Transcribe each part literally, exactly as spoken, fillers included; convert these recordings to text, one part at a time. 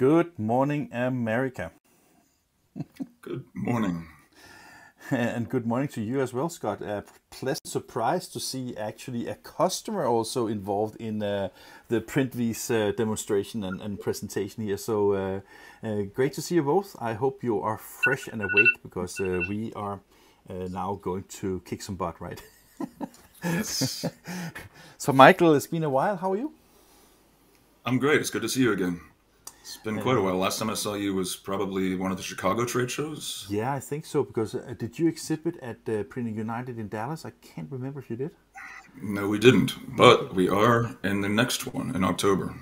Good morning, America. Good morning. And good morning to you as well, Scott. A pleasant surprise to see actually a customer also involved in uh, the PrintVis uh, demonstration and, and presentation here. So uh, uh, great to see you both. I hope you are fresh and awake, because uh, we are uh, now going to kick some butt, right? Yes. So Michael, it's been a while. How are you? I'm great. It's good to see you again. It's been quite a while. Last time I saw you was probably one of the Chicago trade shows. Yeah, I think so, because uh, did you exhibit at uh, Printing United in Dallas? I can't remember if you did. No, we didn't, but we are in the next one in October.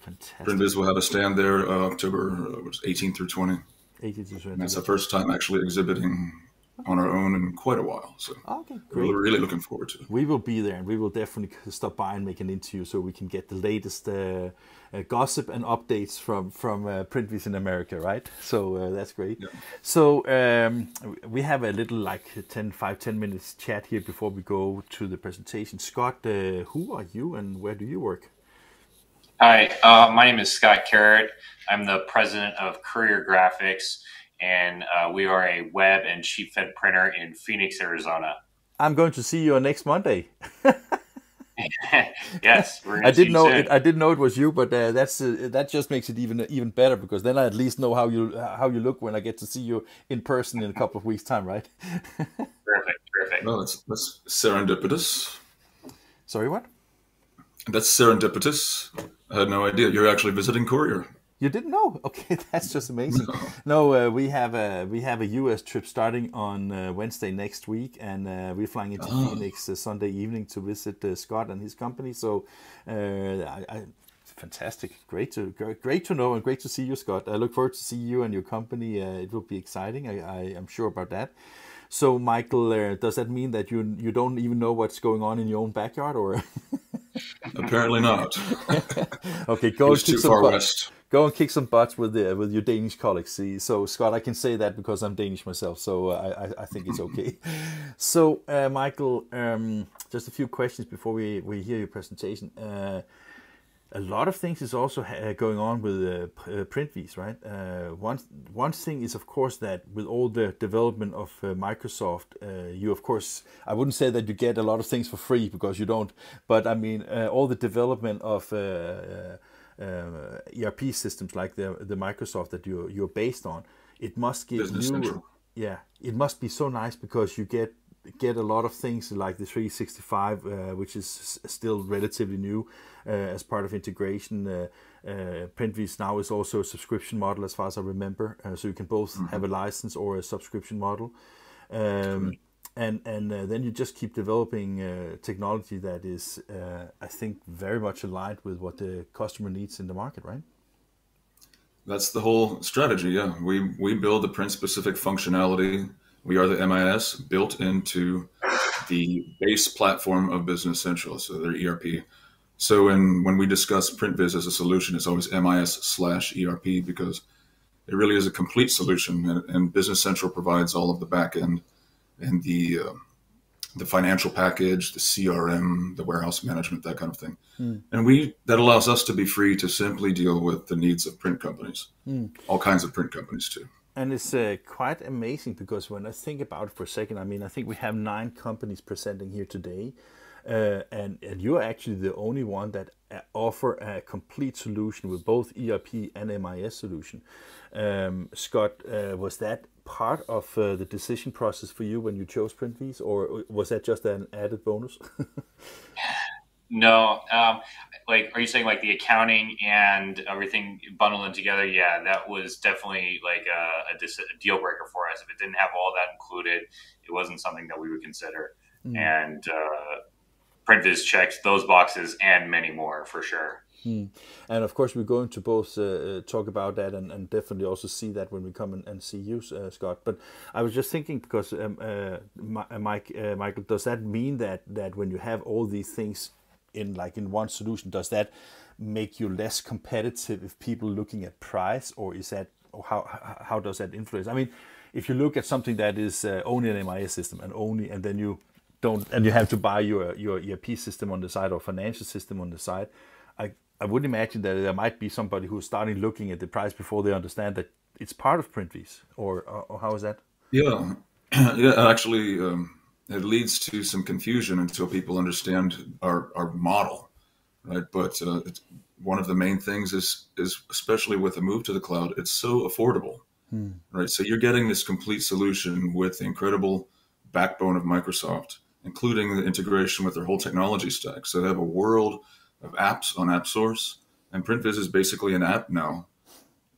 Fantastic. Print Biz will have a stand there uh, October uh, eighteenth through twentieth. eighteenth through twentieth. And that's the first time actually exhibiting on our own in quite a while, so okay, great. We're really looking forward to it. We will be there, and we will definitely stop by and make an interview so we can get the latest uh, uh, gossip and updates from from uh, PrintVis in America, right? So uh, that's great. Yeah. So um, we have a little like ten, five, ten minutes chat here before we go to the presentation. Scott, uh, who are you and where do you work? Hi, uh, my name is Scott Carritt. I'm the president of Courier Graphics, and uh, we are a web and sheet fed printer in Phoenix, Arizona. I'm going to see you on next Monday. Yes, we're I didn't know. It, I didn't know it was you, but uh, that's uh, that just makes it even even better, because then I at least know how you uh, how you look when I get to see you in person in a couple of weeks' time, right? Perfect, perfect. Well, that's that's serendipitous. Sorry, what? That's serendipitous. I had no idea you're actually visiting Courier. You didn't know? Okay, that's just amazing. No, no uh, we have a we have a U S trip starting on uh, Wednesday next week, and uh, we're flying into oh. Phoenix uh, Sunday evening to visit uh, Scott and his company. So, uh, I, I, fantastic, great to great to know, and great to see you, Scott. I look forward to see you and your company. Uh, it will be exciting. I, I am sure about that. So, Michael, uh, does that mean that you you don't even know what's going on in your own backyard, or? Apparently not. Okay, go to too far west. Go and kick some butts with the, with your Danish colleagues. See, so Scott, I can say that because I'm Danish myself, so I, I think it's okay. So uh, Michael, um, just a few questions before we, we hear your presentation. Uh, a lot of things is also ha going on with uh, uh, PrintVis, right? Uh, one, one thing is, of course, that with all the development of uh, Microsoft, uh, you, of course, I wouldn't say that you get a lot of things for free, because you don't, but I mean, uh, all the development of... Uh, uh, Uh, E R P systems like the the Microsoft that you you're based on, it must give Business you Central. Yeah, it must be so nice, because you get get a lot of things like the three sixty-five, uh, which is still relatively new uh, as part of integration. Uh, uh, PrintVis now is also a subscription model, as far as I remember, uh, so you can both mm-hmm. have a license or a subscription model. Um, And, and uh, then you just keep developing uh, technology that is, uh, I think, very much aligned with what the customer needs in the market, right? That's the whole strategy, yeah. We, we build the print-specific functionality. We are the M I S built into the base platform of Business Central, so their E R P. So when, when we discuss PrintVis as a solution, it's always M I S slash E R P, because it really is a complete solution, and, and Business Central provides all of the back end. And the uh, the financial package, the C R M, the warehouse management, that kind of thing, mm. and we that allows us to be free to simply deal with the needs of print companies, mm. all kinds of print companies too. And it's uh, quite amazing, because when I think about it for a second, I mean, I think we have nine companies presenting here today, uh, and and you're actually the only one that offer a complete solution with both E R P and M I S solution. Um, Scott, uh, was that part of uh, the decision process for you when you chose PrintVis, or was that just an added bonus? No, um, like, are you saying like the accounting and everything bundled in together? Yeah, that was definitely like a, a, dis a deal breaker for us. If it didn't have all that included, it wasn't something that we would consider. Mm. And uh, PrintVis checks those boxes and many more for sure. Hmm. And of course, we're going to both uh, talk about that, and, and definitely also see that when we come and, and see you, uh, Scott. But I was just thinking, because um, uh, Mike, uh, Michael, does that mean that that when you have all these things in like in one solution, does that make you less competitive if people looking at price, or is that or how how does that influence? I mean, if you look at something that is uh, only an M I S system and only, and then you don't, and you have to buy your your E R P system on the side or financial system on the side. I, I would imagine that there might be somebody who's starting looking at the price before they understand that it's part of PrintVis, or, or how is that? Yeah, yeah. Actually, um, it leads to some confusion until people understand our, our model, right? But uh, it's, one of the main things is, is especially with a move to the cloud, it's so affordable, hmm. right? So you're getting this complete solution with the incredible backbone of Microsoft, including the integration with their whole technology stack. So they have a world of apps on AppSource, and PrintVis is basically an app now,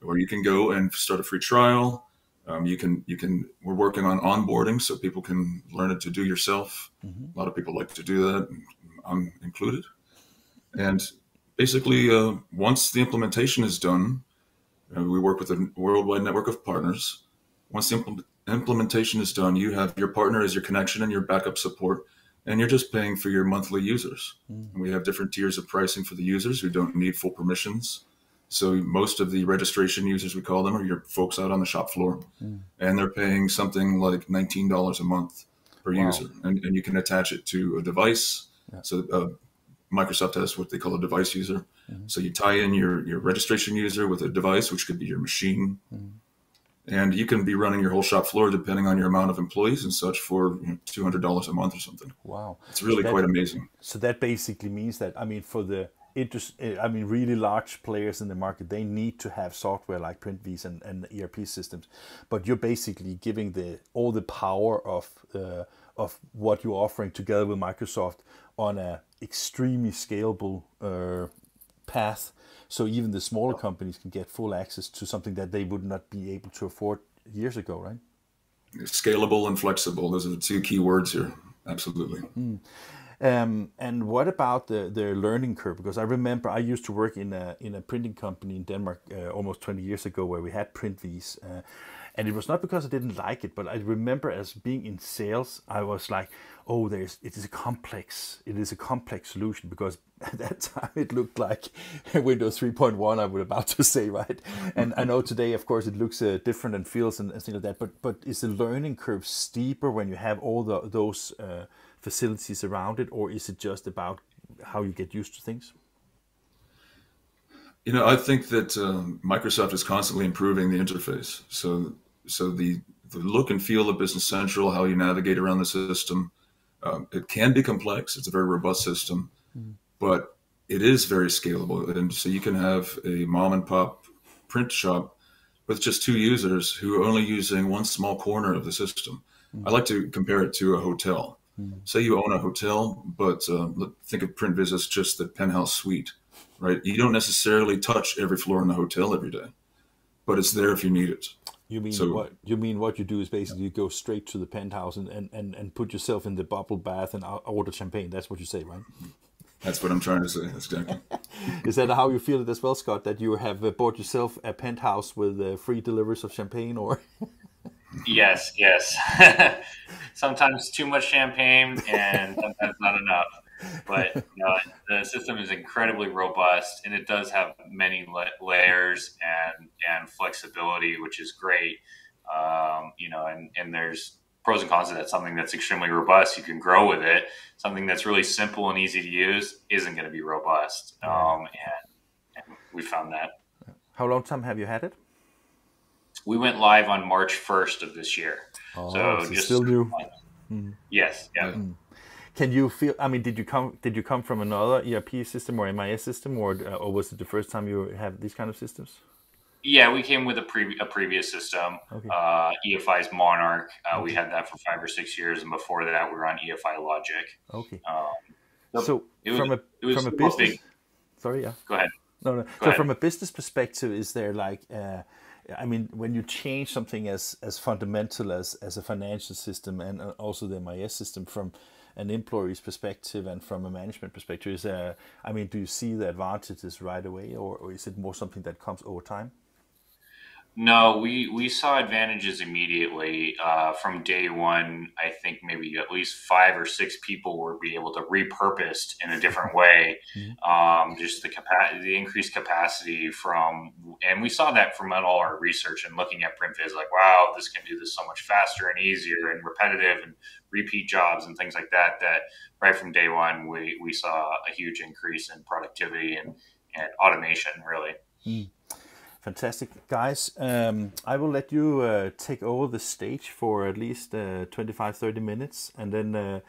where you can go and start a free trial. Um, you can, you can, we're working on onboarding so people can learn it to do yourself. Mm-hmm. A lot of people like to do that, I'm included. And basically, uh, once the implementation is done, uh, we work with a worldwide network of partners. Once the impl implementation is done, you have your partner as your connection and your backup support, and you're just paying for your monthly users. Mm. And we have different tiers of pricing for the users who don't need full permissions. So most of the registration users, we call them, are your folks out on the shop floor, mm. and they're paying something like nineteen dollars a month per wow. user. And, and you can attach it to a device. Yeah. So uh, Microsoft has what they call a device user. Mm-hmm. So you tie in your, your registration user with a device, which could be your machine. Mm. And you can be running your whole shop floor depending on your amount of employees and such for you know, two hundred dollars a month or something. Wow. It's really so that, quite amazing. So that basically means that, I mean, for the, Interest, I mean, really large players in the market, they need to have software like PrintVis and, and E R P systems. But you're basically giving the all the power of uh, of what you're offering together with Microsoft on a extremely scalable uh, path. So even the smaller companies can get full access to something that they would not be able to afford years ago, right? Scalable and flexible. Those are the two key words here. Absolutely. Mm. Um, and what about the, the learning curve? Because I remember I used to work in a, in a printing company in Denmark uh, almost twenty years ago where we had PrintVis. Uh, and it was not because I didn't like it, but I remember as being in sales, I was like, oh, there's, it is a complex, it is a complex solution, because at that time it looked like Windows three point one, I was about to say, right? And I know today, of course, it looks uh, different and feels and, and things like that, but, but is the learning curve steeper when you have all the, those uh, facilities around it, or is it just about how you get used to things? You know, I think that um, Microsoft is constantly improving the interface. So, so the, the look and feel of Business Central, how you navigate around the system, um, it can be complex. It's a very robust system, mm. but it is very scalable. And so you can have a mom and pop print shop with just two users who are only using one small corner of the system. Mm. I like to compare it to a hotel. Say you own a hotel, but uh, think of PrintVis as just the penthouse suite, right? You don't necessarily touch every floor in the hotel every day, but it's there if you need it. You mean so, what? You mean what you do is basically yeah. you go straight to the penthouse and, and, and, and put yourself in the bubble bath and order champagne. That's what you say, right? That's what I'm trying to say. Exactly. Is that how you feel it as well, Scott? That you have bought yourself a penthouse with uh, free deliveries of champagne, or? Yes, yes. Sometimes too much champagne and sometimes not enough. But you know, the system is incredibly robust, and it does have many layers and, and flexibility, which is great. Um, you know, and, and there's pros and cons to that. Something that's extremely robust, you can grow with it. Something that's really simple and easy to use isn't going to be robust. Um, and, and we found that. How long time have you had it? We went live on March first of this year. Oh, so, so just still new. Mm. Yes. Yeah. Mm. Can you feel? I mean, did you come? Did you come from another E R P system or M I S system, or or was it the first time you have these kind of systems? Yeah, we came with a, pre a previous system, okay. uh, E F I's Monarch. Uh, okay. We had that for five or six years, and before that, we were on E F I Logic. Okay. Um, so, so it was, from a it was from a business. Big... Sorry. Yeah. Go ahead. No, no. Go so ahead. From a business perspective, is there like? Uh, I mean, when you change something as, as fundamental as, as a financial system and also the M I S system from an employee's perspective and from a management perspective, is there, I mean, do you see the advantages right away, or, or is it more something that comes over time? No, we, we saw advantages immediately uh, from day one. I think maybe at least five or six people were be able to repurposed in a different way. Mm-hmm. um, just the capacity, the increased capacity from, and we saw that from all our research and looking at PrintVis, like, wow, this can do this so much faster and easier and repetitive and repeat jobs and things like that, that right from day one, we, we saw a huge increase in productivity and and automation, really. Mm. Fantastic, guys. Um, I will let you uh, take over the stage for at least uh, twenty-five, thirty minutes. And then uh,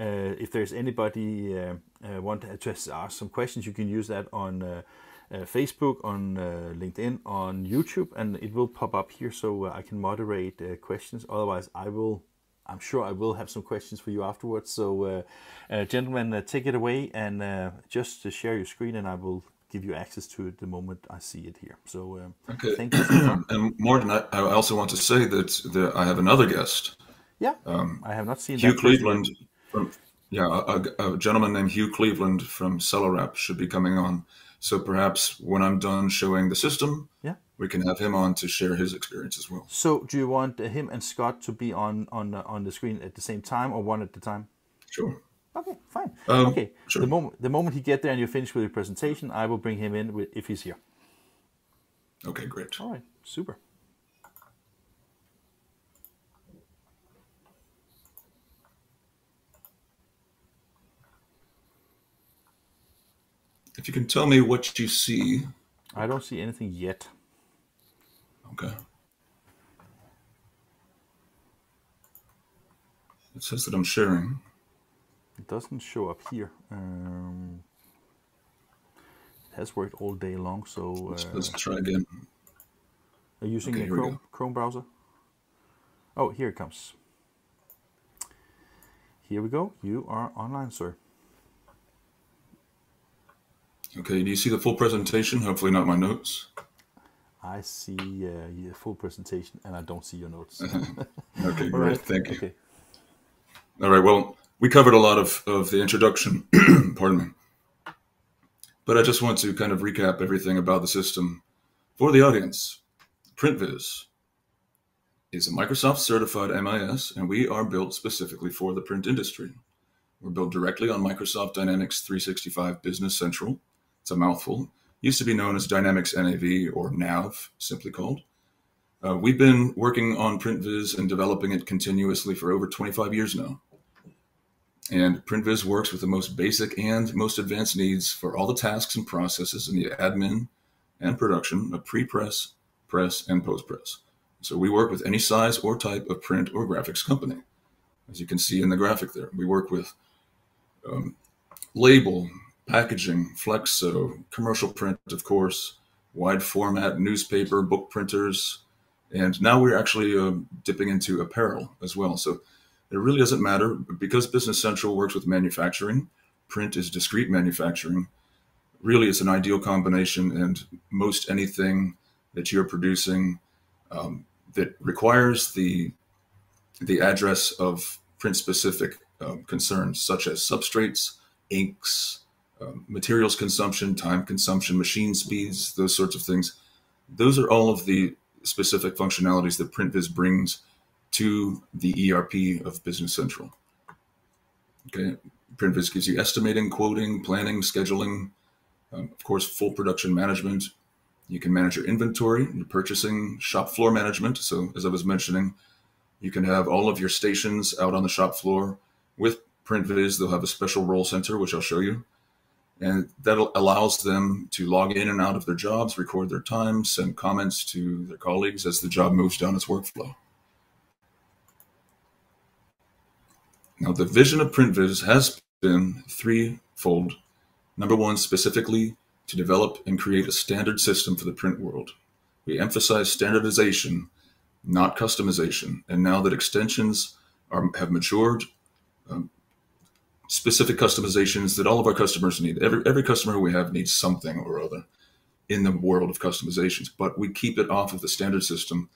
uh, if there's anybody uh, uh, want to ask some questions, you can use that on uh, uh, Facebook, on uh, LinkedIn, on YouTube, and it will pop up here so uh, I can moderate uh, questions. Otherwise, I will, I'm sure I will have some questions for you afterwards. So, uh, uh, gentlemen, uh, take it away and uh, just uh, share your screen, and I will give you access to it the moment I see it here. So um, okay. Thank you. And Morten, I, I also want to say that the, I have another guest. Yeah, um, I have not seen Hugh that Cleveland. From, yeah, a, a gentleman named Hugh Cleveland from Cellarat should be coming on. So perhaps when I'm done showing the system, yeah, we can have him on to share his experience as well. So do you want him and Scott to be on on on the screen at the same time, or one at the time? Sure. Okay, fine. Um, okay, sure. the moment the moment he gets there and you're finished with your presentation, I will bring him in with, if he's here. Okay, great. All right, super. If you can tell me what you see. I don't see anything yet. Okay. It says that I'm sharing. It doesn't show up here. Um, it has worked all day long, so... Uh, let's, let's try again. Are you using okay, the Chrome, Chrome browser? Oh, here it comes. Here we go. You are online, sir. Okay, do you see the full presentation? Hopefully not my notes. I see uh, your full presentation, and I don't see your notes. Okay, great. Right. Thank you. Okay. All right, well... we covered a lot of, of the introduction, pardon me, but I just want to kind of recap everything about the system for the audience. PrintVis is a Microsoft certified M I S, and we are built specifically for the print industry. We're built directly on Microsoft Dynamics three sixty-five Business Central. It's a mouthful. It used to be known as Dynamics N A V, or N A V, simply called. Uh, we've been working on PrintVis and developing it continuously for over twenty-five years now. And PrintVis works with the most basic and most advanced needs for all the tasks and processes in the admin and production of pre-press, press, and post-press. So we work with any size or type of print or graphics company. As you can see in the graphic there, we work with um, label, packaging, flexo, commercial print, of course, wide format, newspaper, book printers, and now we're actually uh, dipping into apparel as well. So it really doesn't matter, because Business Central works with manufacturing, print is discrete manufacturing. Really, it's an ideal combination, and most anything that you're producing um, that requires the, the address of print-specific uh, concerns, such as substrates, inks, uh, materials consumption, time consumption, machine speeds, those sorts of things. Those are all of the specific functionalities that PrintVis brings to the E R P of Business Central. Okay, PrintVis gives you estimating, quoting, planning, scheduling, um, of course, full production management. You can manage your inventory, your purchasing, shop floor management. So as I was mentioning, you can have all of your stations out on the shop floor. With PrintVis, they'll have a special role center, which I'll show you. And that allows them to log in and out of their jobs, record their time, send comments to their colleagues as the job moves down its workflow. Now, the vision of PrintVis has been threefold. Number one, specifically to develop and create a standard system for the print world. We emphasize standardization, not customization. And now that extensions are, have matured, um, specific customizations that all of our customers need. Every, every customer we have needs something or other in the world of customizations, but we keep it off of the standard system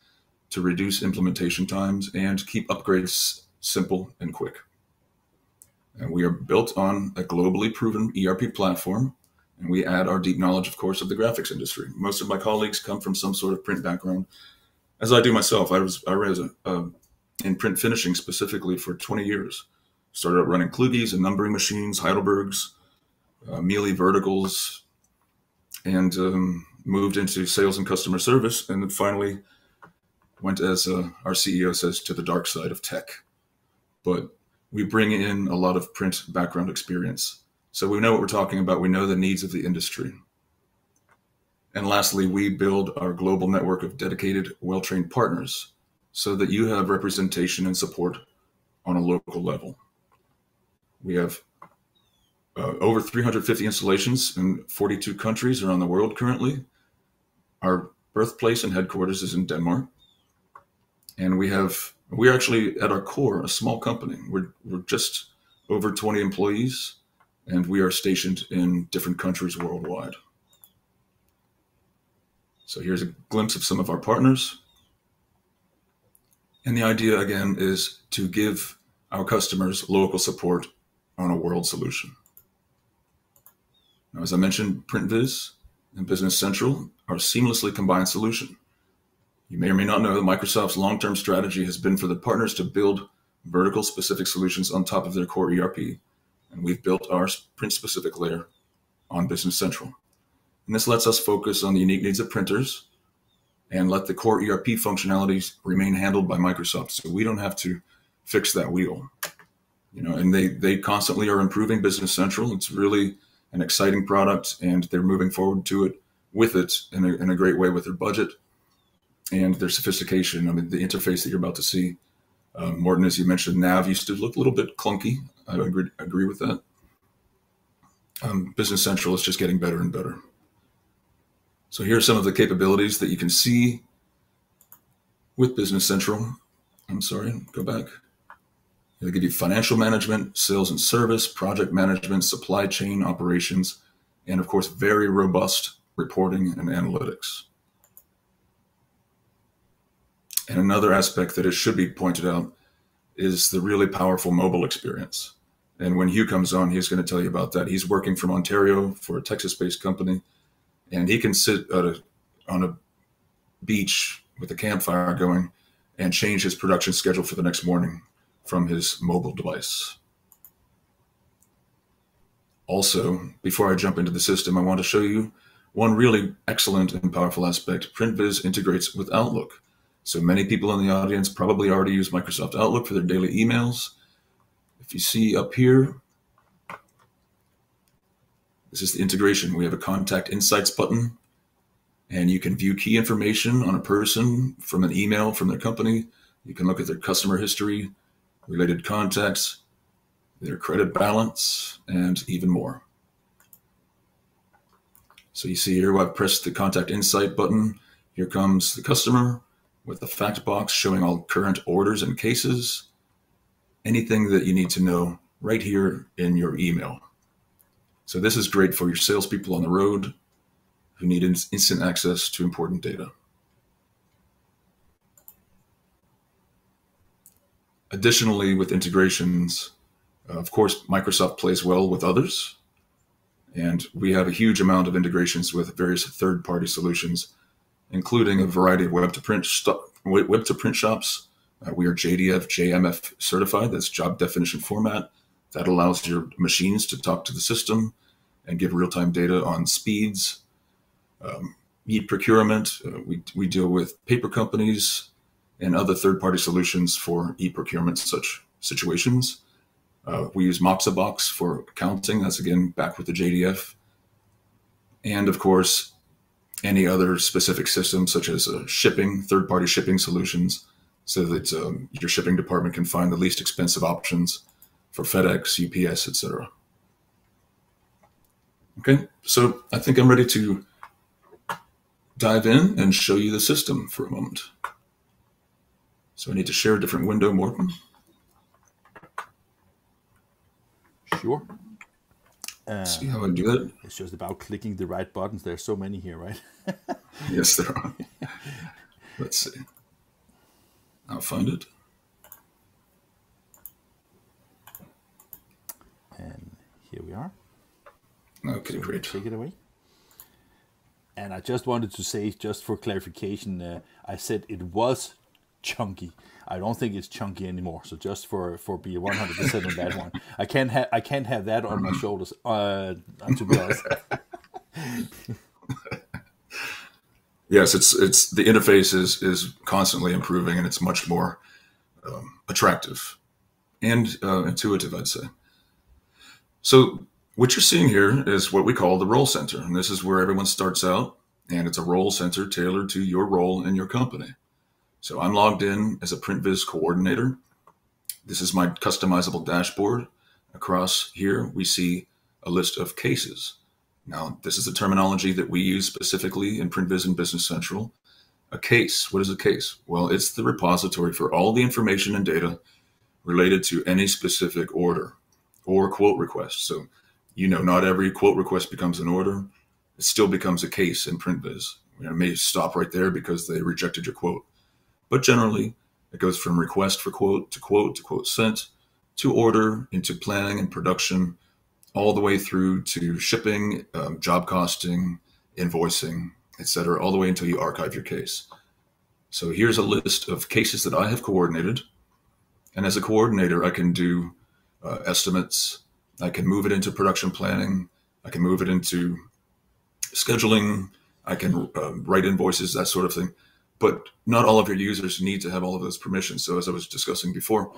to reduce implementation times and keep upgrades simple and quick. And we are built on a globally proven E R P platform, and we add our deep knowledge, of course, of the graphics industry. Most of my colleagues come from some sort of print background, as I do myself. I was I was uh, in print finishing specifically for twenty years. Started out running Kluges and numbering machines, Heidelbergs, uh, Mealy verticals, and um, moved into sales and customer service, and then finally went, as uh, our C E O says, to the dark side of tech. But we bring in a lot of print background experience. So we know what we're talking about. We know the needs of the industry. And lastly, we build our global network of dedicated, well-trained partners so that you have representation and support on a local level. We have uh, over three hundred fifty installations in forty-two countries around the world currently. Our birthplace and headquarters is in Denmark. And we have, we're actually at our core, a small company. We're, we're just over twenty employees, and we are stationed in different countries worldwide. So here's a glimpse of some of our partners. And the idea again is to give our customers local support on a world solution. Now, as I mentioned, PrintVis and Business Central are a seamlessly combined solution. You may or may not know that Microsoft's long-term strategy has been for the partners to build vertical specific solutions on top of their core E R P. And we've built our print specific layer on Business Central. And this lets us focus on the unique needs of printers and let the core E R P functionalities remain handled by Microsoft. So we don't have to fix that wheel, you know, and they, they constantly are improving Business Central. It's really an exciting product, and they're moving forward to it with it in a, in a great way with their budget and their sophistication. I mean, the interface that you're about to see, uh, Morten, as you mentioned, N A V used to look a little bit clunky. I agree, agree with that. Um, Business Central is just getting better and better. So here are some of the capabilities that you can see with Business Central. I'm sorry, go back. It'll give you financial management, sales and service, project management, supply chain operations, and of course, very robust reporting and analytics. And another aspect that it should be pointed out is the really powerful mobile experience. And when Hugh comes on, he's going to tell you about that. He's working from Ontario for a Texas-based company, and he can sit at a, on a beach with a campfire going and change his production schedule for the next morning from his mobile device. Also, before I jump into the system, I want to show you one really excellent and powerful aspect. PrintVis integrates with Outlook. So many people in the audience probably already use Microsoft Outlook for their daily emails. If you see up here, this is the integration. We have a contact insights button, and you can view key information on a person from an email from their company. You can look at their customer history, related contacts, their credit balance, and even more. So you see here, I've pressed the contact insight button. Here comes the customer with the fact box showing all current orders and cases, anything that you need to know right here in your email. So this is great for your salespeople on the road who need instant access to important data. Additionally, with integrations, of course, Microsoft plays well with others, and we have a huge amount of integrations with various third-party solutions, including a variety of web-to-print web-to-print shops. Uh, we are J D F, J M F certified. That's job definition format. That allows your machines to talk to the system and give real-time data on speeds. Um, e-procurement, uh, we, we deal with paper companies and other third-party solutions for e-procurement such situations. Uh, we use MoxaBox for accounting. That's, again, back with the J D F. And, of course, any other specific systems such as uh, shipping, third-party shipping solutions, so that um, your shipping department can find the least expensive options for FedEx, U P S, et cetera. Okay, so I think I'm ready to dive in and show you the system for a moment. So I need to share a different window, Morten. Sure. Uh, See how I do that? It's just about clicking the right buttons. There's so many here, right? Yes, there are. Let's see. I'll find it. And here we are. Okay, so great. Take it away. And I just wanted to say, just for clarification, uh, I said it was chunky. I don't think it's chunky anymore. So just for for be one hundred percent on that one, I can't have I can't have that on my shoulders. Uh, to be honest. Yes, it's it's the interface is is constantly improving, and it's much more um, attractive and uh, intuitive, I'd say. So what you're seeing here is what we call the role center. And this is where everyone starts out. and it's a role sensor tailored to your role in your company. So I'm logged in as a PrintVis coordinator. This is my customizable dashboard. Across here, we see a list of cases. Now, this is the terminology that we use specifically in PrintVis and Business Central. A case, what is a case? Well, it's the repository for all the information and data related to any specific order or quote request. So, you know, not every quote request becomes an order. It still becomes a case in PrintVis. You know, it may stop right there because they rejected your quote. But generally, it goes from request for quote to quote to quote sent to order into planning and production, all the way through to shipping, um, job costing, invoicing, et cetera, all the way until you archive your case. So here's a list of cases that I have coordinated. And as a coordinator, I can do uh, estimates. I can move it into production planning. I can move it into scheduling. I can uh, write invoices, that sort of thing. But not all of your users need to have all of those permissions. So as I was discussing before,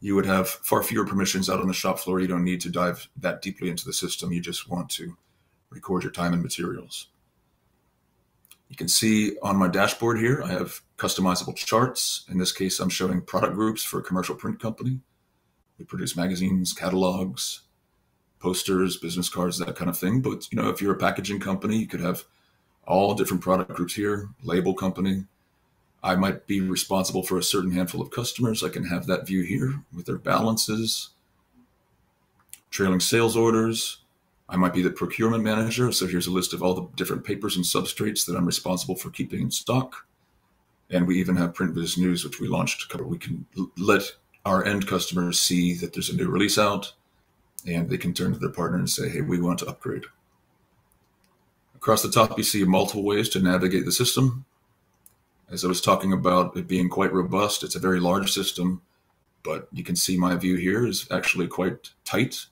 you would have far fewer permissions out on the shop floor. You don't need to dive that deeply into the system. You just want to record your time and materials. You can see on my dashboard here, I have customizable charts. In this case, I'm showing product groups for a commercial print company. We produce magazines, catalogs, posters, business cards, that kind of thing. But you know, if you're a packaging company, you could have all different product groups here, label company. I might be responsible for a certain handful of customers. I can have that view here with their balances, trailing sales orders. I might be the procurement manager. So here's a list of all the different papers and substrates that I'm responsible for keeping in stock. And we even have PrintVis News, which we launched a couple. We can let our end customers see that there's a new release out, and they can turn to their partner and say, hey, we want to upgrade. Across the top, you see multiple ways to navigate the system. As I was talking about it being quite robust, it's a very large system, but you can see my view here is actually quite tight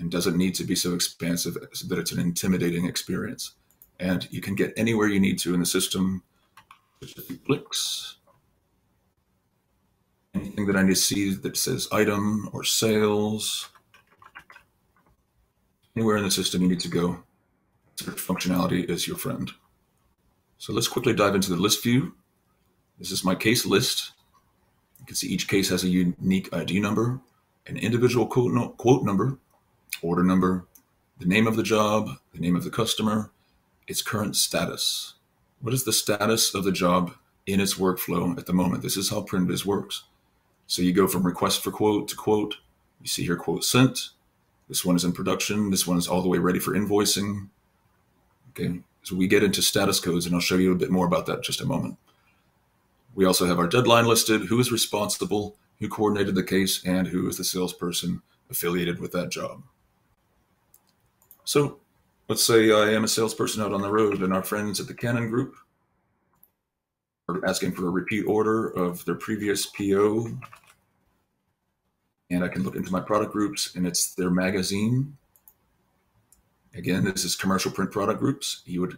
and doesn't need to be so expansive that it's an intimidating experience. And you can get anywhere you need to in the system. Just a few clicks. Anything that I need to see that says item or sales. Anywhere in the system you need to go, search functionality is your friend. So let's quickly dive into the list view. This is my case list. You can see each case has a unique I D number, an individual quote, no, quote number, order number, the name of the job, the name of the customer, its current status. What is the status of the job in its workflow at the moment? This is how PrintVis works. So you go from request for quote to quote. You see here quote sent. This one is in production. This one is all the way ready for invoicing. Okay. So we get into status codes, and I'll show you a bit more about that in just a moment. We also have our deadline listed, who is responsible, who coordinated the case, and who is the salesperson affiliated with that job. So let's say I am a salesperson out on the road, and our friends at the Canon Group are asking for a repeat order of their previous P O. And I can look into my product groups, and it's their magazine. Again, this is commercial print product groups. You would,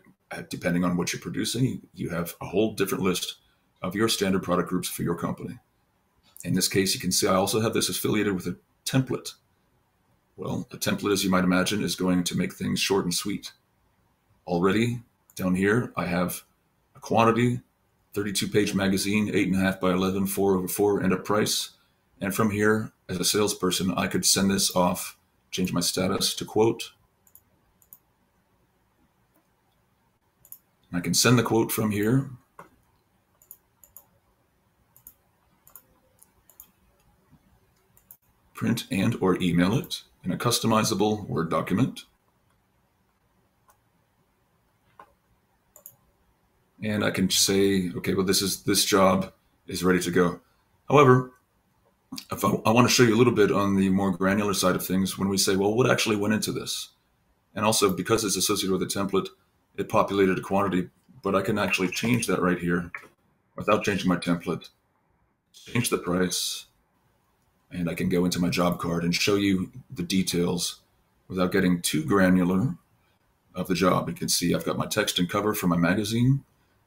depending on what you're producing, you have a whole different list of your standard product groups for your company. In this case, you can see I also have this affiliated with a template. Well, a template, as you might imagine, is going to make things short and sweet. Already down here, I have a quantity, thirty-two page magazine, eight and a half by eleven, four over four, and a price. And from here, as a salesperson, I could send this off, change my status to quote. I can send the quote from here. Print and or email it in a customizable Word document. And I can say, okay, well, this is this job is ready to go. However, if I, I want to show you a little bit on the more granular side of things when we say, well, what actually went into this? And also because it's associated with a template, it populated a quantity, but I can actually change that right here without changing my template, change the price, and I can go into my job card and show you the details without getting too granular of the job. You can see I've got my text and cover for my magazine.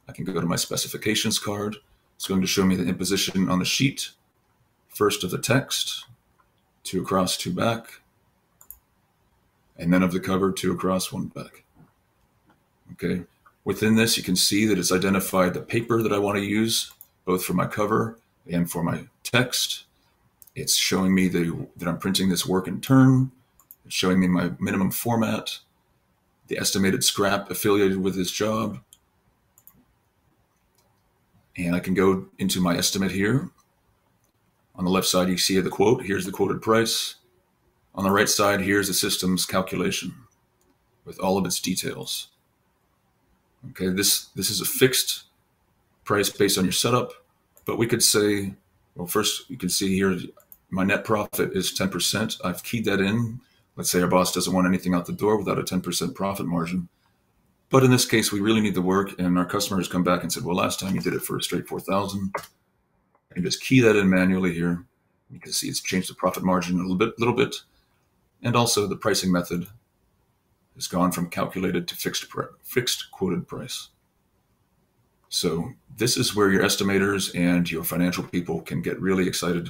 I can go to my specifications card. It's going to show me the imposition on the sheet, first of the text, two across, two back, and then of the cover, two across, one back. Okay, Within this, you can see that it's identified the paper that I want to use, both for my cover and for my text. It's showing me the, that I'm printing this work in turn. It's showing me my minimum format, the estimated scrap affiliated with this job. And I can go into my estimate here. On the left side, you see the quote. Here's the quoted price. On the right side, here's the system's calculation with all of its details. Okay, this, this is a fixed price based on your setup, but we could say, well, first you can see here, my net profit is ten percent. I've keyed that in. Let's say our boss doesn't want anything out the door without a ten percent profit margin. But in this case, we really need the work, and our customers come back and said, well, last time you did it for a straight four thousand. I can just key that in manually here. You can see it's changed the profit margin a little bit, little bit. And also the pricing method has gone from calculated to fixed, fixed quoted price. So this is where your estimators and your financial people can get really excited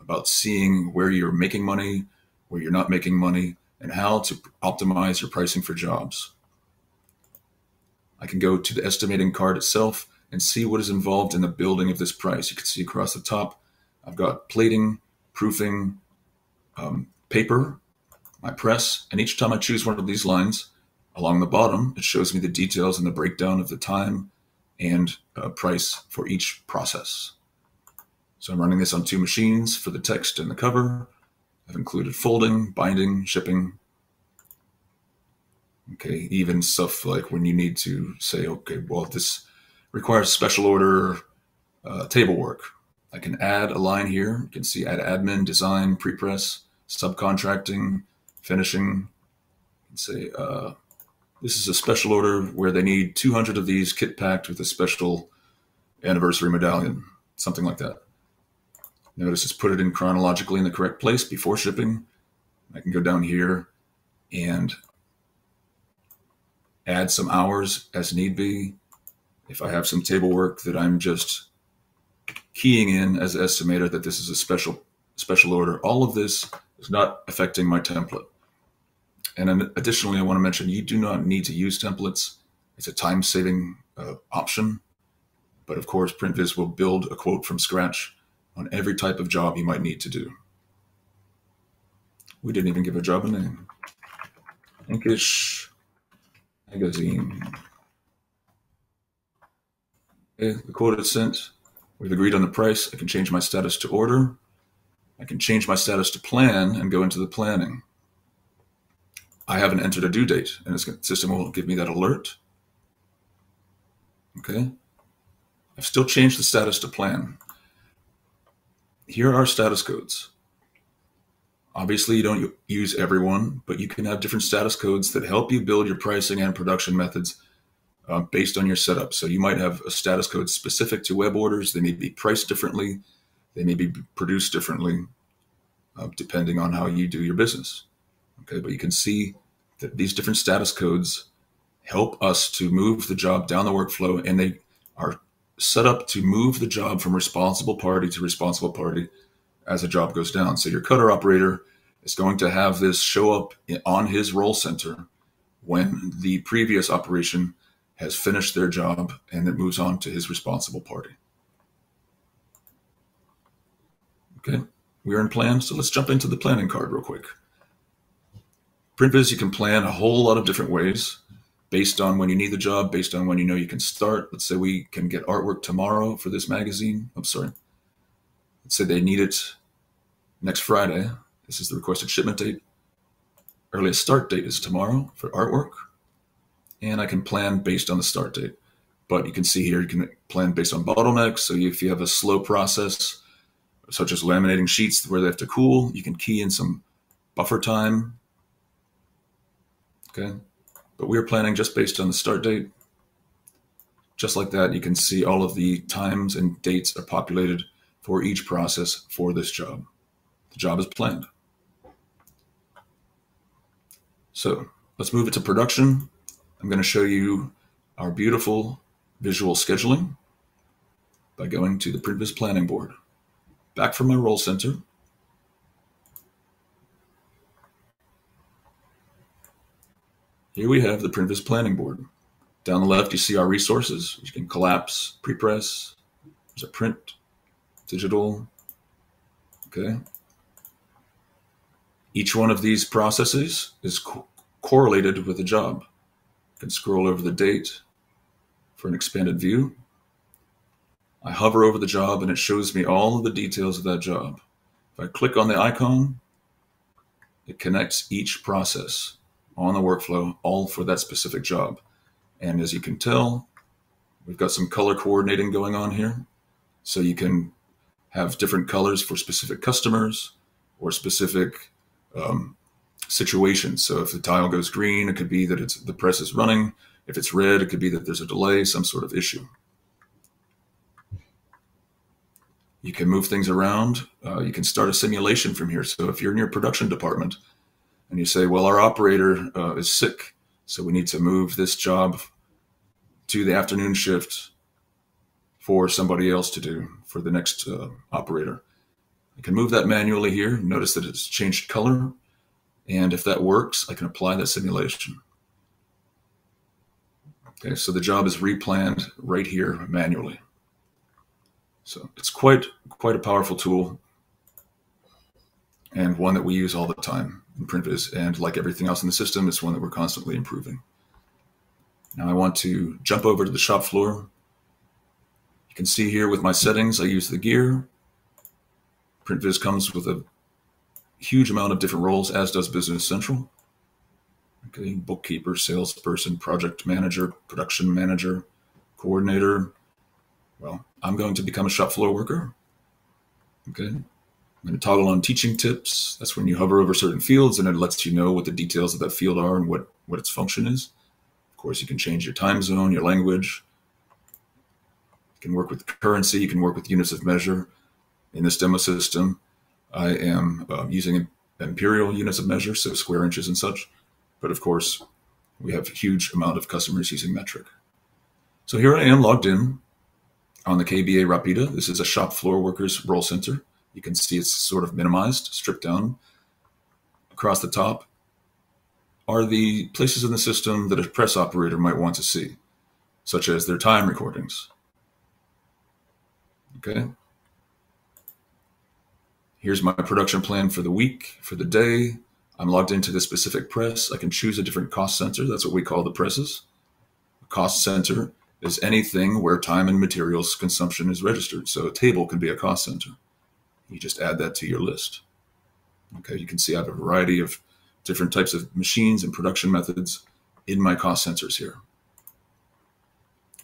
about seeing where you're making money, where you're not making money, and how to optimize your pricing for jobs. I can go to the estimating card itself and see what is involved in the building of this price. You can see across the top, I've got plating, proofing, um, paper, my press, and each time I choose one of these lines, along the bottom, it shows me the details and the breakdown of the time and uh, price for each process. So I'm running this on two machines for the text and the cover. I've included folding, binding, shipping. Okay, even stuff like when you need to say, okay, well, this requires special order uh, table work. I can add a line here. You can see add admin, design, prepress, subcontracting, finishing. You can say, uh, this is a special order where they need two hundred of these kit packed with a special anniversary medallion, something like that. Notice it's put it in chronologically in the correct place before shipping. I can go down here and add some hours as need be. If I have some table work that I'm just keying in as an estimator that this is a special special order, all of this is not affecting my template. And additionally, I want to mention you do not need to use templates. It's a time-saving uh, option. But of course, PrintVis will build a quote from scratch on every type of job you might need to do. We didn't even give a job a name. INKISH Magazine. Okay, the quote is sent. We've agreed on the price. I can change my status to order. I can change my status to plan and go into the planning. I haven't entered a due date, and the system will give me that alert. Okay. I've still changed the status to plan. Here are status codes. Obviously, you don't use everyone, but you can have different status codes that help you build your pricing and production methods uh, based on your setup. So you might have a status code specific to web orders. They may be priced differently. They may be produced differently uh, depending on how you do your business. Okay, but you can see that these different status codes help us to move the job down the workflow, and they are set up to move the job from responsible party to responsible party as a job goes down. So your cutter operator is going to have this show up on his roll center when the previous operation has finished their job, and it moves on to his responsible party. Okay, we're in plan. So let's jump into the planning card real quick. PrintVis, you can plan a whole lot of different ways based on when you need the job, based on when you know you can start. Let's say we can get artwork tomorrow for this magazine. I'm sorry. Let's say they need it next Friday. This is the requested shipment date. Earliest start date is tomorrow for artwork. And I can plan based on the start date. But you can see here, you can plan based on bottlenecks. So if you have a slow process, such as laminating sheets where they have to cool, you can key in some buffer time. Okay. But we're planning just based on the start date. Just like that, you can see all of the times and dates are populated for each process for this job. The job is planned. So let's move it to production. I'm going to show you our beautiful visual scheduling by going to the PrintVis planning board. Back from my roll center. Here we have the PrintVis planning board. Down the left, you see our resources. You can collapse, prepress. There's a print, digital. Okay. Each one of these processes is co correlated with a job. You can scroll over the date for an expanded view. I hover over the job and it shows me all of the details of that job. If I click on the icon, it connects each process on the workflow, all for that specific job. And as you can tell, we've got some color coordinating going on here. So you can have different colors for specific customers or specific um, situations. So if the tile goes green, it could be that it's, the press is running. If it's red, it could be that there's a delay, some sort of issue. You can move things around. Uh, you can start a simulation from here. So if you're in your production department and you say, well, our operator uh, is sick, so we need to move this job to the afternoon shift for somebody else to do for the next uh, operator. I can move that manually here. Notice that it's changed color. And if that works, I can apply that simulation. Okay, so the job is replanned right here manually. So it's quite, quite a powerful tool and one that we use all the time in PrintVis. And like everything else in the system, it's one that we're constantly improving. Now I want to jump over to the shop floor. You can see here with my settings, I use the gear. PrintVis comes with a huge amount of different roles, as does Business Central. Okay, bookkeeper, salesperson, project manager, production manager, coordinator. Well, I'm going to become a shop floor worker. Okay, I'm going to toggle on teaching tips. That's when you hover over certain fields and it lets you know what the details of that field are and what, what its function is. Of course, you can change your time zone, your language. You can work with currency. You can work with units of measure. In this demo system, I am uh, using imperial units of measure, so square inches and such. But of course, we have a huge amount of customers using metric. So here I am logged in on the K B A Rapida. This is a shop floor workers role center. You can see it's sort of minimized, stripped down. Across the top are the places in the system that a press operator might want to see, such as their time recordings. Okay. Here's my production plan for the week, for the day. I'm logged into this specific press. I can choose a different cost center. That's what we call the presses. A cost center is anything where time and materials consumption is registered. So a table can be a cost center. You just add that to your list. Okay, you can see I have a variety of different types of machines and production methods in my cost centers here.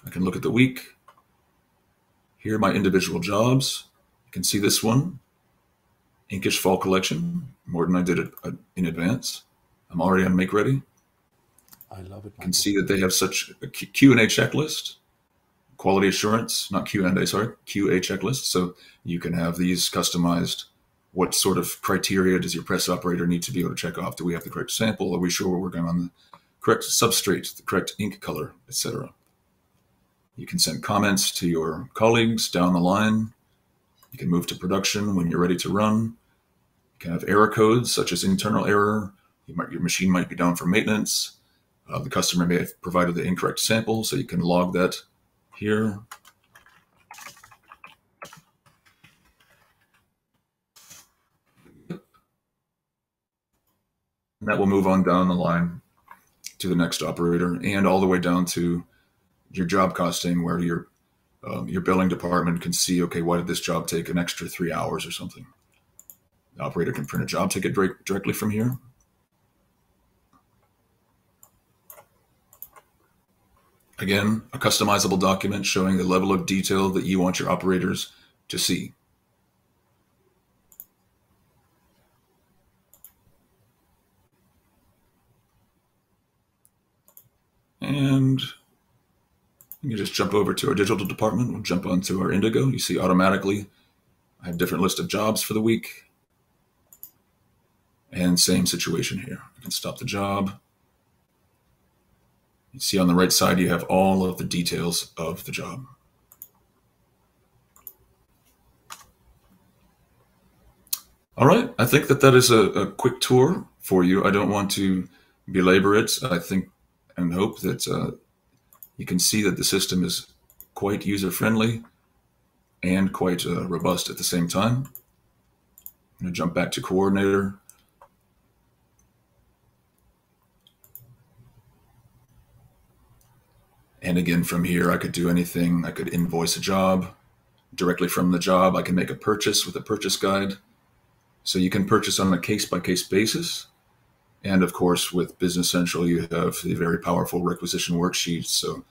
I can look at the week. Here are my individual jobs. You can see this one, INKISH Fall Collection. Morten, I did it in advance. I'm already on Make Ready. I love it. You can see that they have such a Q and A checklist, quality assurance, not Q and A, sorry, Q A checklist. So you can have these customized. What sort of criteria does your press operator need to be able to check off? Do we have the correct sample? Are we sure we're working on the correct substrate, the correct ink color, et cetera? You can send comments to your colleagues down the line. You can move to production when you're ready to run. You can have error codes such as internal error. You might, your machine might be down for maintenance. Uh, the customer may have provided the incorrect sample, so you can log that here. And that will move on down the line to the next operator and all the way down to your job costing, where your, um, your billing department can see, okay, why did this job take an extra three hours or something? The operator can print a job ticket direct, directly from here. Again, a customizable document showing the level of detail that you want your operators to see. And you just jump over to our digital department. We'll jump onto our Indigo. You see automatically I have a different list of jobs for the week. And same situation here. I can stop the job. You see on the right side, you have all of the details of the job. All right, I think that that is a, a quick tour for you. I don't want to belabor it. I think and hope that uh, you can see that the system is quite user-friendly and quite uh, robust at the same time. I'm going to jump back to coordinator. And again, from here, I could do anything. I could invoice a job directly from the job. I can make a purchase with a purchase guide. So you can purchase on a case-by-case basis. And of course, with Business Central, you have the very powerful requisition worksheets. So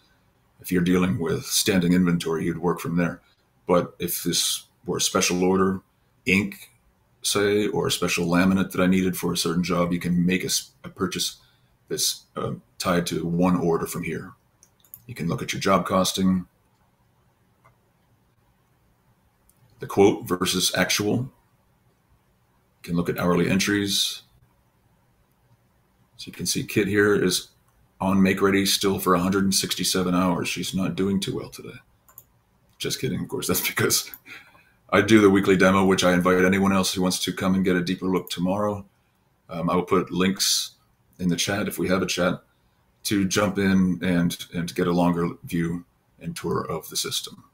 if you're dealing with standing inventory, you'd work from there. But if this were a special order, ink, say, or a special laminate that I needed for a certain job, you can make a, a purchase that's uh, tied to one order from here. You can look at your job costing, the quote versus actual. You can look at hourly entries. So you can see Kit here is on make ready still for one hundred sixty-seven hours. She's not doing too well today. Just kidding, of course, that's because I do the weekly demo, which I invite anyone else who wants to come and get a deeper look tomorrow. Um, I will put links in the chat if we have a chat, to jump in and, and get a longer view and tour of the system.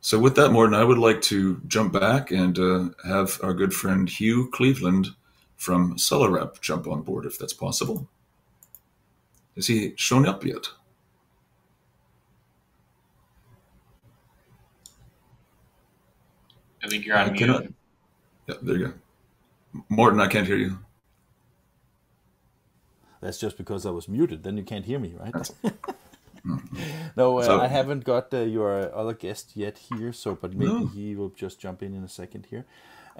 So with that, Morten, I would like to jump back and uh, have our good friend Hugh Cleveland from Cellarat jump on board, if that's possible. Is he shown up yet? I think you're on mute. Yeah, there you go. Morten, I can't hear you. That's just because I was muted. Then you can't hear me, right? no, uh, so, I haven't got uh, your other guest yet here, so but maybe no. he will just jump in in a second here.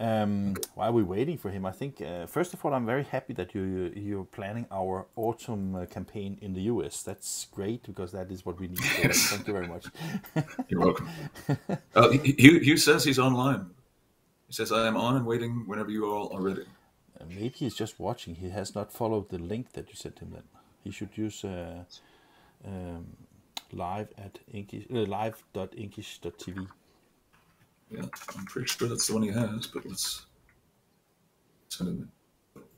Um, while we're waiting for him, I think, uh, first of all, I'm very happy that you, you're planning our autumn uh, campaign in the U S. That's great, because that is what we need. So yes. Thank you very much. You're welcome. Uh, Hugh, Hugh says he's online. He says, I am on and waiting whenever you all are ready. Maybe he's just watching. He has not followed the link that you sent him. Then he should use uh, um, live at Inkish, uh, live dot inkish dot T V. Yeah, I'm pretty sure that's the one he has. But let's send him.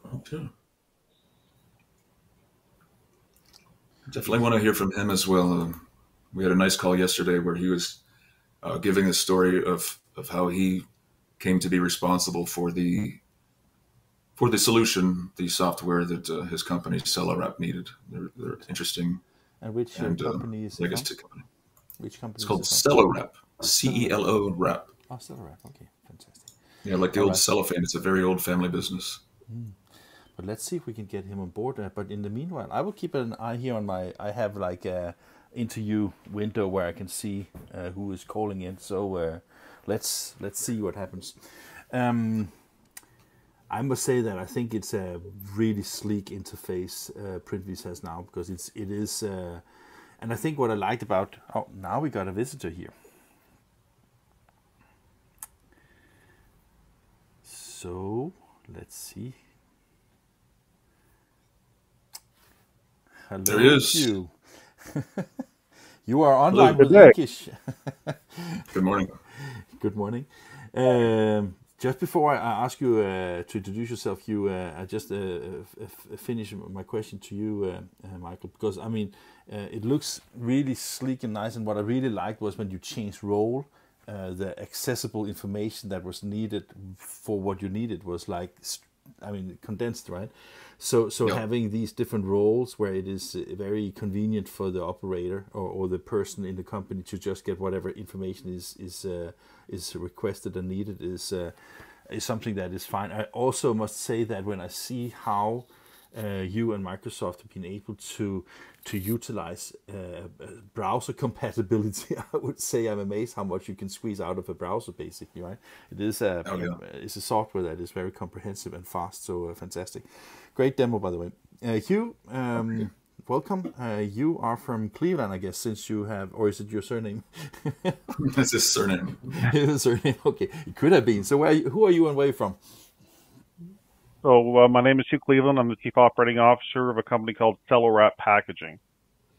Oh, yeah. Definitely want to hear from him as well. Um, we had a nice call yesterday where he was uh, giving the story of of how he came to be responsible for the. For the solution, the software that uh, his company Cellarat needed. They're, they're interesting. And which and, company um, is it? Company. Which company? It's called Cellarat. C E L O Rap. Oh, Cellarat. Okay, fantastic. Yeah, like the All old right. cellophane. It's a very old family business. Mm. But let's see if we can get him on board. Uh, but in the meanwhile, I will keep an eye here on my. I have like a interview window where I can see uh, who is calling in. So uh, let's let's see what happens. Um, I must say that I think it's a really sleek interface uh, PrintVis has now, because it's it is, uh, and I think what I liked about oh now we got a visitor here. So let's see. Hello, there is. You. You are online with Inkish. Good morning. Good morning. Um, Just before I ask you uh, to introduce yourself, you, uh, I just uh, finish my question to you, uh, uh, Michael, because I mean, uh, it looks really sleek and nice. And what I really liked was when you changed role, uh, the accessible information that was needed for what you needed was like, I mean, condensed, right? So, so yep. having these different roles where it is very convenient for the operator or, or the person in the company to just get whatever information is is. Uh, is requested and needed is uh, is something that is fine. I also must say that when I see how uh, you and Microsoft have been able to to utilize uh, browser compatibility, I would say I'm amazed how much you can squeeze out of a browser. Basically, right? It is a oh, yeah. it's a software that is very comprehensive and fast. So uh, fantastic, great demo by the way. Uh, Hugh, um, okay. welcome. Uh, you are from Cleveland, I guess, since you have, or is it your surname? That's his surname. His surname. Okay, it could have been. So, where are you, who are you and where are you from? So, uh, my name is Hugh Cleveland. I'm the Chief Operating Officer of a company called Cellarat Packaging.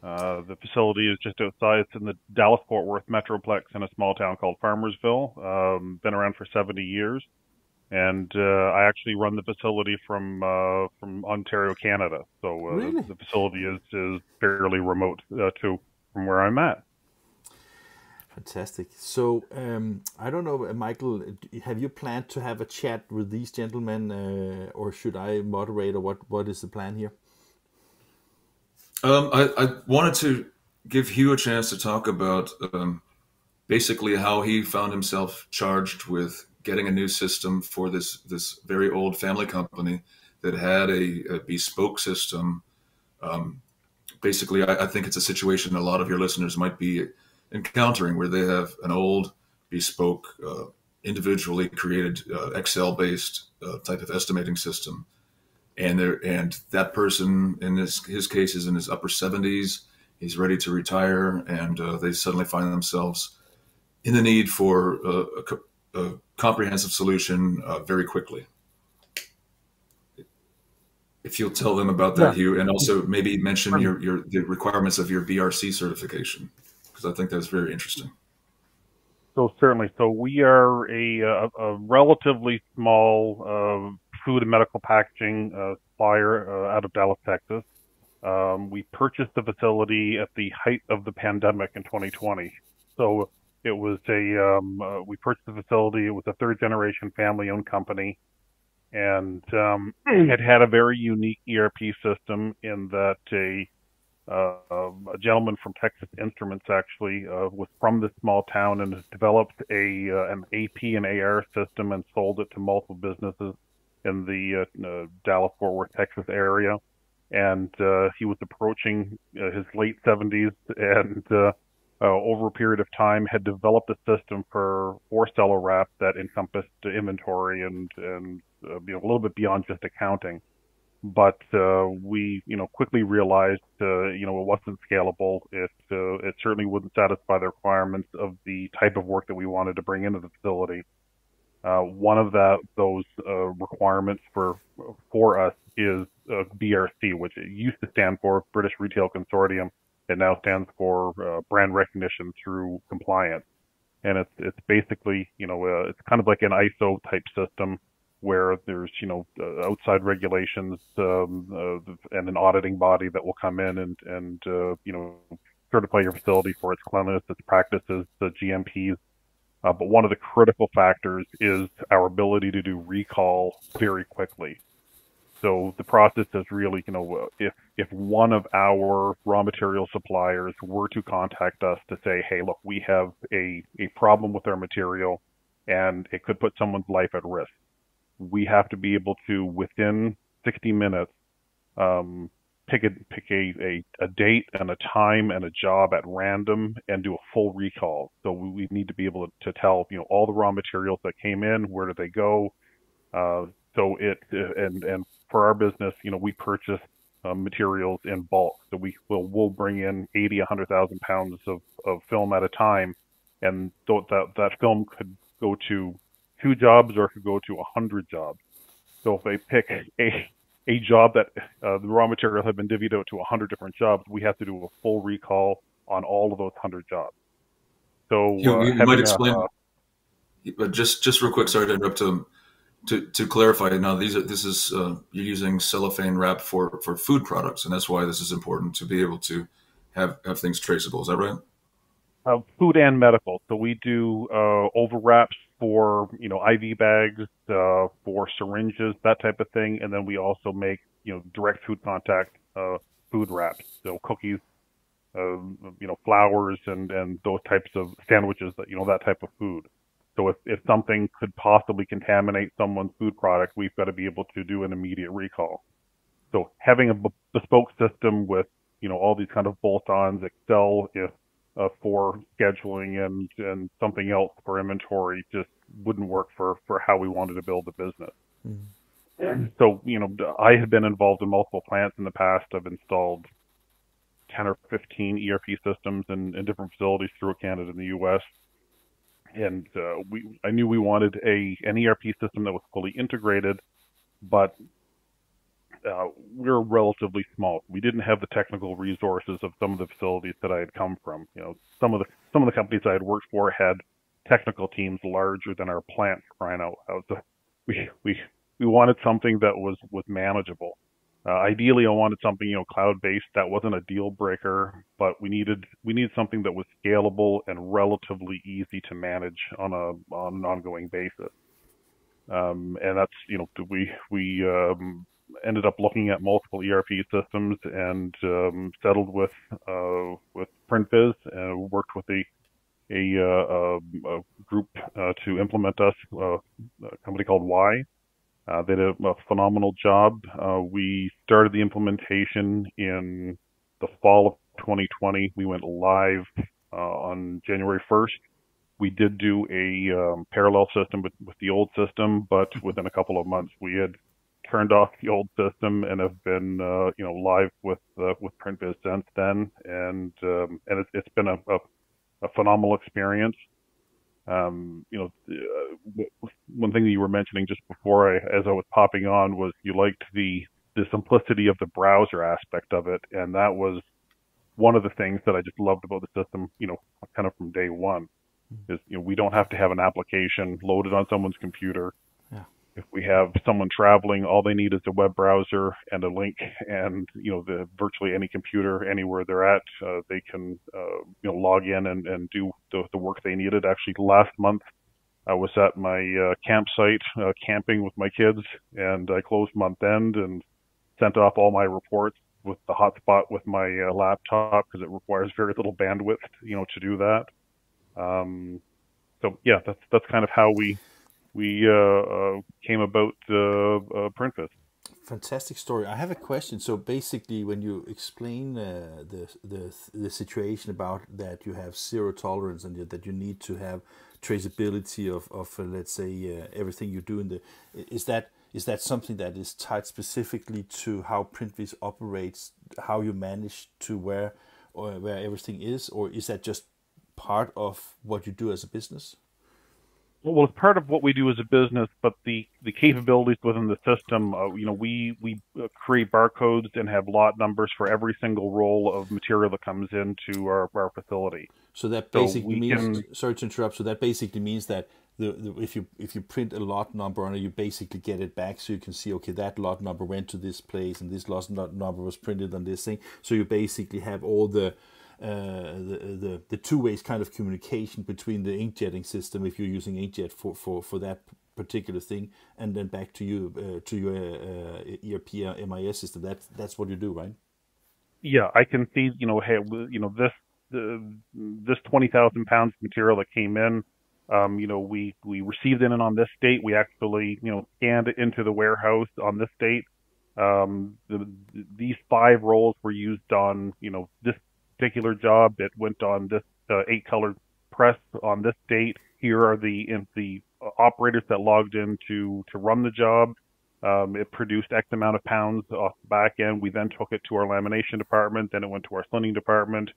Uh, the facility is just outside. It's in the Dallas-Fort Worth metroplex in a small town called Farmersville. Um, been around for seventy years. And uh, I actually run the facility from uh, from Ontario, Canada. So uh, really? the, the facility is, is fairly remote uh, too from where I'm at. Fantastic. So um, I don't know, Michael, have you planned to have a chat with these gentlemen, uh, or should I moderate, or what? What is the plan here? Um, I, I wanted to give Hugh a chance to talk about um, basically how he found himself charged with getting a new system for this this very old family company that had a, a bespoke system. Um, basically, I, I think it's a situation a lot of your listeners might be encountering, where they have an old bespoke, uh, individually created uh, Excel-based uh, type of estimating system, and there and that person, in this his case, is in his upper seventies. He's ready to retire, and uh, they suddenly find themselves in the need for uh, a a comprehensive solution uh, very quickly. If you'll tell them about that, yeah. Hugh, and also maybe mention your, your the requirements of your B R C certification, because I think that's very interesting. So certainly. So we are a, a, a relatively small uh, food and medical packaging uh, supplier uh, out of Dallas, Texas. Um, we purchased the facility at the height of the pandemic in twenty twenty. So It was a, um, uh, we purchased the facility. It was a third generation family owned company, and um, it had a very unique E R P system in that a, uh, a gentleman from Texas Instruments actually uh, was from this small town and developed a, uh, an A P and A R system and sold it to multiple businesses in the uh, uh, Dallas-Fort Worth, Texas area. And uh, he was approaching uh, his late seventies, and uh, Uh, over a period of time had developed a system for for Cellarat that encompassed inventory and and uh, you know, a little bit beyond just accounting, but uh, we you know quickly realized uh, you know it wasn't scalable. It uh, it certainly wouldn't satisfy the requirements of the type of work that we wanted to bring into the facility. Uh, one of that those uh, requirements for for us is uh, B R C, which it used to stand for British Retail Consortium. It now stands for uh, brand recognition through compliance, and it's it's basically you know uh, it's kind of like an I S O type system where there's you know uh, outside regulations um, uh, and an auditing body that will come in and and uh, you know certify your facility for its cleanliness, its practices, the G M Ps. Uh, but one of the critical factors is our ability to do recall very quickly. So the process is really, you know, if if one of our raw material suppliers were to contact us to say, hey, look, we have a, a problem with our material and it could put someone's life at risk, we have to be able to, within sixty minutes, um, pick, a, pick a, a, a date and a time and a job at random and do a full recall. So we, we need to be able to tell, you know, all the raw materials that came in, where do they go? Uh, so it, and, and for our business, you know, we purchase uh, materials in bulk. So we will we'll bring in eighty, a hundred thousand pounds of, of film at a time. And so that, that film could go to two jobs or it could go to a hundred jobs. So if they pick a, a job that uh, the raw material had been divvied out to a hundred different jobs, we have to do a full recall on all of those a hundred jobs. So you, uh, you might explain, a, uh, just, just real quick, sorry to interrupt him. To, to clarify, now these are, this is uh, you're using cellophane wrap for for food products, and that's why this is important to be able to have have things traceable. Is that right? Uh, food and medical. So we do uh, over wraps for you know I V bags, uh, for syringes, that type of thing, and then we also make you know direct food contact uh, food wraps, so cookies, uh, you know flowers, and and those types of sandwiches that you know that type of food. So if, if something could possibly contaminate someone's food product, we've got to be able to do an immediate recall. So having a bespoke system with, you know, all these kind of bolt-ons, Excel if, uh, for scheduling and, and something else for inventory just wouldn't work for, for how we wanted to build the business. Mm-hmm. And so, you know, I have been involved in multiple plants in the past. I've installed ten or fifteen E R P systems in, in different facilities through Canada and the U S And uh, we, I knew we wanted a an E R P system that was fully integrated, but uh, we're relatively small. We didn't have the technical resources of some of the facilities that I had come from. You know, some of the some of the companies I had worked for had technical teams larger than our plant. For crying out loud, so we we we wanted something that was was manageable. Uh, ideally, I wanted something you know cloud-based that wasn't a deal breaker, but we needed we needed something that was scalable and relatively easy to manage on a on an ongoing basis. Um, and that's you know we we um, ended up looking at multiple E R P systems and um, settled with uh, with PrintVis and worked with a a, uh, a group uh, to implement us, uh, a company called Y. Uh, they did a, a phenomenal job. Uh, we started the implementation in the fall of twenty twenty. We went live uh, on January first. We did do a um, parallel system with, with the old system, but within a couple of months, we had turned off the old system and have been, uh, you know, live with uh, with PrintVis since then. And um, and it, it's been a, a, a phenomenal experience. Um, you know, uh, one thing that you were mentioning just before, I, as I was popping on, was you liked the the simplicity of the browser aspect of it, and that was one of the things that I just loved about the system. You know, kind of from day one. Is, you know, we don't have to have an application loaded on someone's computer. Yeah. If we have someone traveling, all they need is a web browser and a link, and you know, the virtually any computer anywhere they're at, uh, they can uh, you know log in and and do the, the work they needed. Actually, last month I was at my uh, campsite uh, camping with my kids, and I closed month end and sent off all my reports with the hotspot with my uh, laptop because it requires very little bandwidth, you know, to do that. Um, so yeah, that's, that's kind of how we, we, uh, uh came about, uh, uh PrintVis. Fantastic story. I have a question. So basically when you explain, uh, the, the, the situation about that you have zero tolerance and that you need to have traceability of, of, uh, let's say, uh, everything you do in the, is that, is that something that is tied specifically to how PrintVis operates, how you manage to where, or where everything is, or is that just part of what you do as a business? Well, it's part of what we do as a business, but the the capabilities within the system, uh, you know, we we create barcodes and have lot numbers for every single roll of material that comes into our, our facility. So that basically so means, can, sorry to interrupt. So that basically means that the, the if you if you print a lot number on it, you basically get it back, so you can see, okay, that lot number went to this place, and this lot number was printed on this thing. So you basically have all the Uh, the, the the two ways kind of communication between the inkjetting system, if you're using inkjet for for for that particular thing, and then back to you uh, to your uh, E R P or M I S system. That's that's what you do, right? Yeah, I can see. You know, hey, you know this the, this twenty thousand pounds material that came in. Um, you know, we we received it in on this date. We actually you know scanned it into the warehouse on this date. Um, the, these five rolls were used on you know this particular job. It went on this uh, eight color press on this date. Here are the in, the operators that logged in to to run the job. Um, it produced X amount of pounds off the back end. We then took it to our lamination department. Then it went to our slimming department.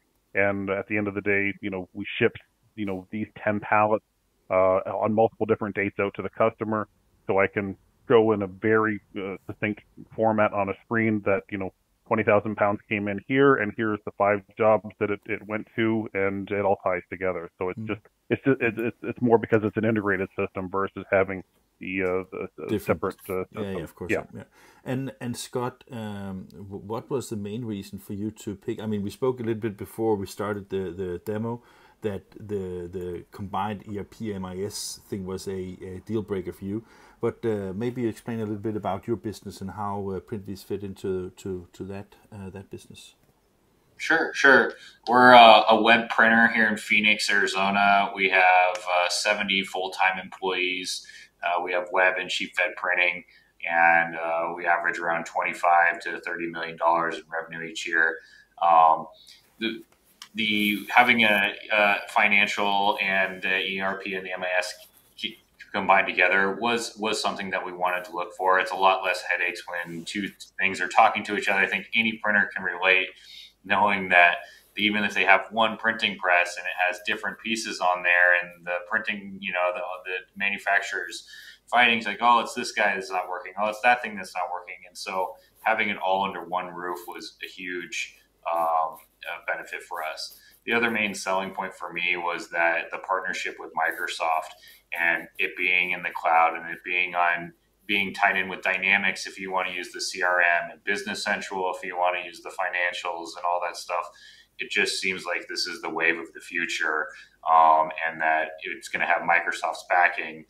And at the end of the day, you know, we shipped you know these ten pallets uh, on multiple different dates out to the customer. So I can go in a very uh, succinct format on a screen that you know. twenty thousand pounds came in here, and here's the five jobs that it, it went to, and it all ties together. So it's just it's just, it's it's more because it's an integrated system versus having the uh, the Different. separate. Uh, yeah, yeah, of course. Yeah. yeah. And and Scott, um, what was the main reason for you to pick? I mean, we spoke a little bit before we started the the demo that the the combined E R P M I S thing was a, a deal breaker for you. But uh, maybe explain a little bit about your business and how uh, PrintVis fit into to, to that uh, that business. Sure, sure. We're a, a web printer here in Phoenix, Arizona. We have uh, seventy full-time employees. Uh, we have web and sheet-fed printing, and uh, we average around twenty-five to thirty million dollars in revenue each year. Um, the, the having a, a financial and the E R P and the M I S combined together was was something that we wanted to look for. It's a lot less headaches when two things are talking to each other. I think any printer can relate, knowing that even if they have one printing press and it has different pieces on there, and the printing, you know, the, the manufacturer's fighting, it's like, oh, it's this guy that's not working, oh, it's that thing that's not working. And so having it all under one roof was a huge um, uh, benefit for us. The other main selling point for me was that the partnership with Microsoft and it being in the cloud and it being on being tied in with Dynamics if you want to use the C R M, and Business Central if you want to use the financials and all that stuff. It just seems like this is the wave of the future, um, and that it's going to have Microsoft's backing.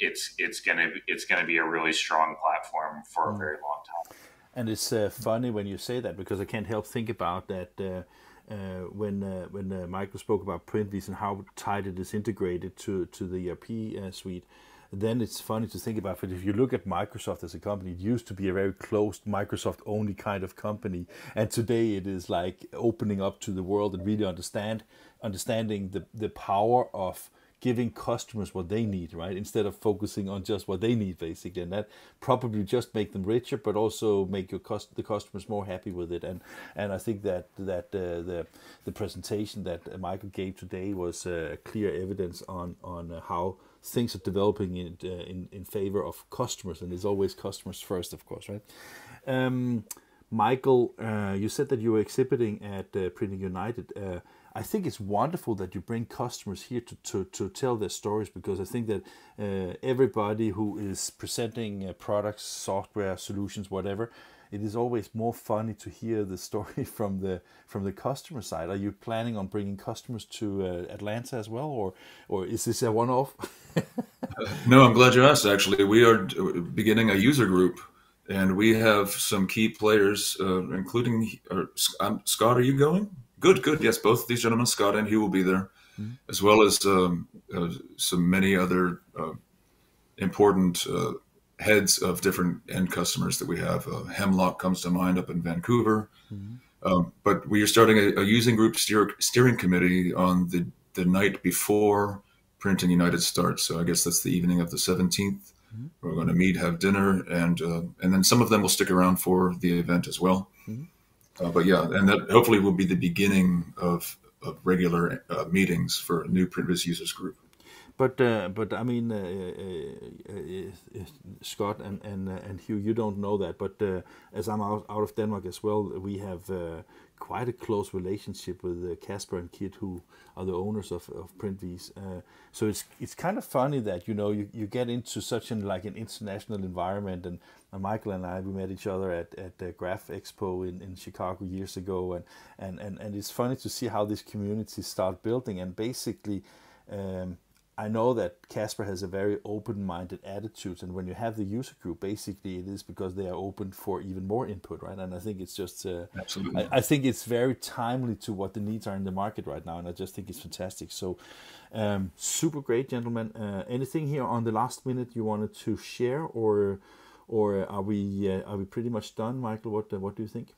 It's it's going to it's going to be a really strong platform for a very long time. And it's uh, funny when you say that, because I can't help think about that uh, uh, when uh, when uh, Michael spoke about PrintVis and how tight it is integrated to to the E R P uh, suite. Then it's funny to think about, but if you look at Microsoft as a company, it used to be a very closed Microsoft-only kind of company, and today it is like opening up to the world and really understand understanding the the power of giving customers what they need, right? Instead of focusing on just what they need, basically, and that probably just make them richer, but also make your cost the customers more happy with it. And and I think that that uh, the the presentation that Michael gave today was uh, clear evidence on on uh, how things are developing in uh, in in favor of customers, and it's always customers first, of course, right? Um, Michael, uh, you said that you were exhibiting at uh, Printing United. Uh, I think it's wonderful that you bring customers here to, to, to tell their stories, because I think that uh, everybody who is presenting uh, products, software, solutions, whatever, it is always more funny to hear the story from the from the customer side. Are you planning on bringing customers to uh, Atlanta as well, or or is this a one-off? No, I'm glad you asked. Actually, we are beginning a user group, and we have some key players, uh, including uh, um, Scott. Are you going? Good, good. Yes, both these gentlemen, Scott and Hugh, will be there, mm-hmm. as well as um, uh, some many other uh, important uh, heads of different end customers that we have. Uh, Hemlock comes to mind up in Vancouver. Mm-hmm. um, but we are starting a, a using group steer, steering committee on the, the night before Printing United starts. So I guess that's the evening of the seventeenth. Mm-hmm. We're going to meet, have dinner, and uh, and then some of them will stick around for the event as well. Mm-hmm. Uh, but yeah, and that hopefully will be the beginning of, of regular uh, meetings for a new PrintVis users group. But uh, but I mean, uh, uh, uh, uh, Scott and and uh, and Hugh, you don't know that. But uh, as I'm out, out of Denmark as well, we have uh, quite a close relationship with uh, Casper and Kit, who are the owners of of PrintVis. Uh, so it's it's kind of funny that you know you, you get into such an like an international environment. And uh, Michael and I, we met each other at at the Graph Expo in in Chicago years ago, and and and and it's funny to see how these communities start building. And basically. Um, I know that Casper has a very open-minded attitude, and when you have the user group, basically it is because they are open for even more input, right? And I think it's just, uh, absolutely, I, I think it's very timely to what the needs are in the market right now, and I just think it's fantastic. So, um, super great, gentlemen. Uh, anything here on the last minute you wanted to share, or, or are we uh, are we pretty much done, Michael? What uh, what do you think?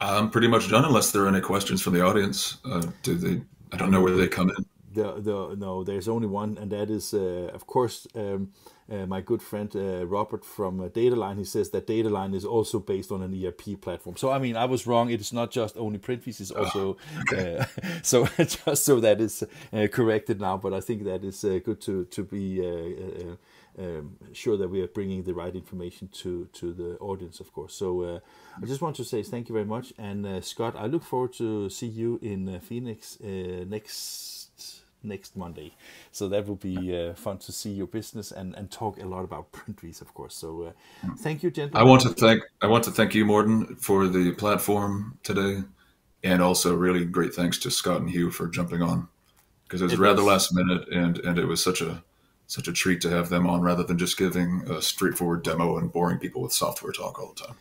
I'm pretty much done, unless there are any questions from the audience. Uh, do they? I don't know where they come in. The, the, no, there's only one, and that is, uh, of course, um, uh, my good friend uh, Robert from uh, Dataline. He says that Dataline is also based on an E R P platform. So, I mean, I was wrong. It is not just only PrintVis, it's also... Oh, okay. uh, so, just so that is uh, corrected now, but I think that is uh, good to, to be uh, uh, um, sure that we are bringing the right information to, to the audience, of course. So, uh, I just want to say thank you very much, and uh, Scott, I look forward to see you in uh, Phoenix uh, next... next Monday, so that will be uh, fun to see your business and and talk a lot about PrintVis, of course. So uh, thank you, gentlemen. I want to thank I want to thank you, Morten, for the platform today, and also really great thanks to Scott and Hugh for jumping on, because it was it rather was. last minute, and and it was such a such a treat to have them on rather than just giving a straightforward demo and boring people with software talk all the time.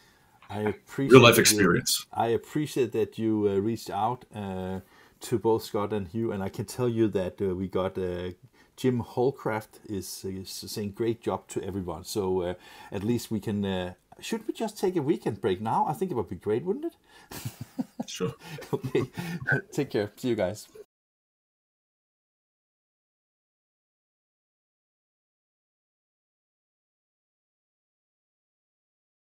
I appreciate real life experience. You, I appreciate that you uh, reached out. Uh, to both Scott and Hugh, and I can tell you that uh, we got uh, Jim Holcraft is, is saying great job to everyone. So uh, at least we can, uh, should we just take a weekend break now? I think it would be great, wouldn't it? Sure. Okay, take care. See you guys.